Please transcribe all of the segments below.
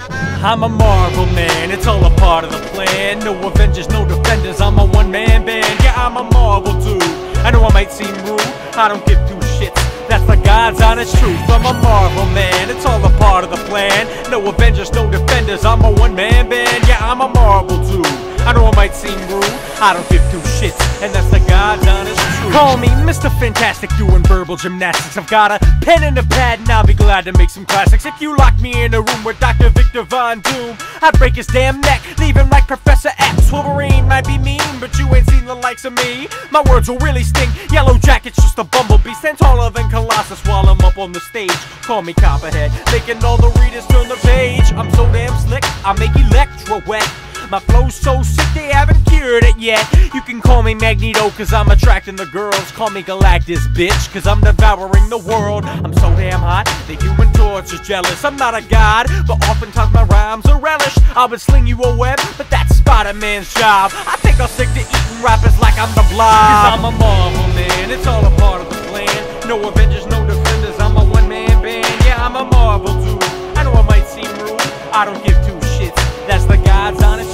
I'm a Marvel man, it's all a part of the plan. No Avengers, no Defenders, I'm a one-man band. Yeah, I'm a Marvel dude, I know I might seem rude. I don't give two shits, that's the God's honest truth. I'm a Marvel man, it's all a part of the plan. No Avengers, no Defenders, I'm a one-man band. Yeah, I'm a Marvel dude, I know I might seem rude. I don't give two shits, and that's the God's honest truth. Call me Mr. Fantastic doing verbal gymnastics. I've got a pen and a pad and I'll be glad to make some classics. If you lock me in a room with Dr. Victor Von Doom, I'd break his damn neck, leave him like Professor X. Wolverine might be mean, but you ain't seen the likes of me. My words will really sting, Yellow Jacket's just a bumblebee. Stand taller than Colossus while I'm up on the stage. Call me Copperhead, making all the readers turn the page. I'm so damn slick, I make Elektra wet. My flow's so sick they haven't cured it yet. You can call me Magneto cause I'm attracting the girls. Call me Galactus, bitch, cause I'm devouring the world. I'm so damn hot, the Human Torch is jealous. I'm not a god, but oftentimes my rhymes are relish. I would sling you a web, but that's Spider-Man's job. I think I'll stick to eating rappers like I'm the Blob. Cause I'm a Marvel man, it's all a part of the plan. No Avengers, no Defenders, I'm a one-man band. Yeah, I'm a Marvel dude, I know I might seem rude. I don't give two shits, that's the God's honest.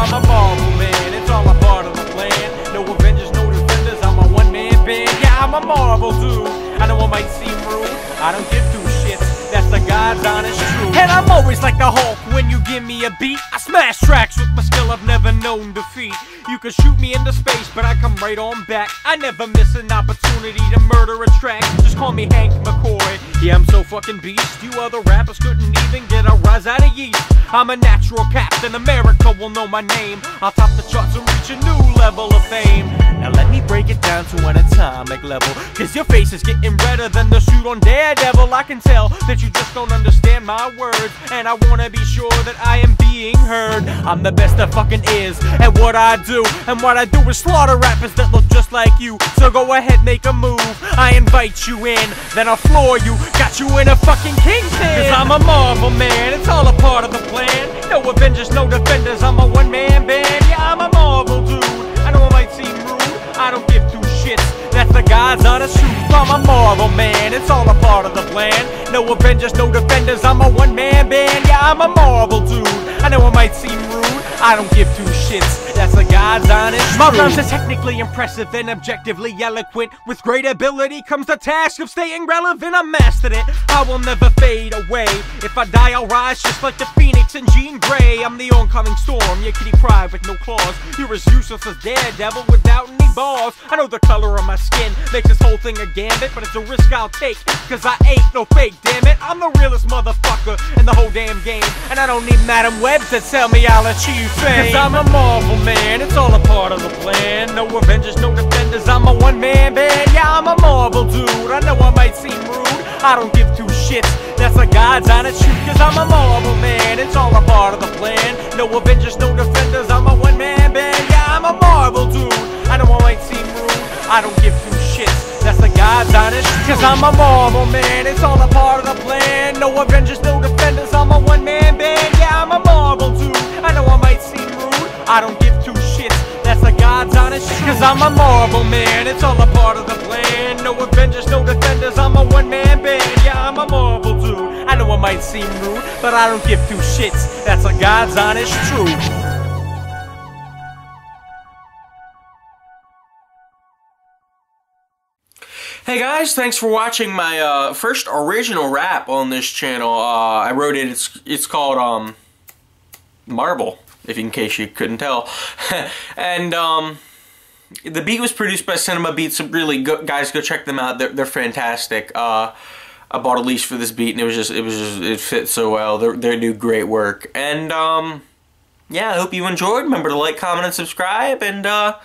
I'm a Marvel man, it's all a part of the plan. No Avengers, no Defenders, I'm a one-man band. Yeah, I'm a Marvel dude, I know I might seem rude. I don't give two shits, that's the God's honest truth. And I'm always like the Hulk, when you give me a beat I smash tracks with my skill, I've never known defeat. You can shoot me into space, but I come right on back. I never miss an opportunity to murder a track. Just call me Hank McCoy, yeah, I'm so fucking beast. You other rappers couldn't even get a rise out of yeast. I'm a natural, Captain America will know my name. I'll top the charts and reach a new level of fame. Now let me break it down to an atomic level, cause your face is getting redder than the suit on Daredevil. I can tell that you just don't understand my words, and I wanna be sure that I am being heard. I'm the best that fucking is at what I do, and what I do is slaughter rappers that look just like you. So go ahead, make a move, I invite you in, then I'll floor you. Got you in a fucking kingpin. Cause I'm a Marvel man, it's all a part of the plan. No Avengers, no Defenders, I'm a one-man band. Yeah, I'm a Marvel dude, I know I might seem rude. I don't give two shits, that's the God's honest truth. I'm a Marvel man, it's all a part of the plan. No Avengers, no Defenders, I'm a one-man band. Yeah, I'm a Marvel dude, I know I might seem rude. I don't give two shits, that's the God's honest truth. My rhymes are technically impressive and objectively eloquent. With great ability comes the task of staying relevant. I mastered it, I will never fade away. If I die, I'll rise just like the Phoenix and Jean Grey. I'm the oncoming storm, your kitty pride with no claws. You're as useless as Daredevil without any balls. I know the color of my skin makes this whole thing a gambit, but it's a risk I'll take, cause I ain't no fake, damn it. I'm the realest motherfucker in the whole damn game, and I don't need Madam Web to tell me I'll achieve. Cause I'm a Marvel man, it's all a part of the plan. No Avengers, no Defenders, I'm a one-man band. Yeah, I'm a Marvel dude, I know I might seem rude. I don't give two shits, that's a God's honest truth. Cause I'm a Marvel man, it's all a part of the plan. No Avengers, no Defenders, I'm a one-man band. Yeah, I'm a Marvel dude, I know I might seem rude. I don't give two shits, that's a God's honest truth. Cause I'm a Marvel man, it's all a part of the plan. No Avengers, no Defenders, I'm a one-man band. Yeah, I'm a Marvel dude, I know I might seem rude. I don't give two shits, that's the God's honest truth. Cause I'm a Marvel man, it's all a part of the plan. No Avengers, no Defenders, I'm a one-man band. Yeah, I'm a Marvel dude, I know I might seem rude, but I don't give two shits, that's the God's honest truth. Hey guys, thanks for watching my first original rap on this channel. I wrote it, it's called Marvel, if in case you couldn't tell. And the beat was produced by Cinema Beats. Really good guys, go check them out. They're fantastic. I bought a leash for this beat and it fit so well. They do great work. And yeah, I hope you enjoyed. Remember to like, comment, and subscribe, and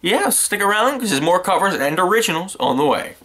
yeah, stick around because there's more covers and originals on the way.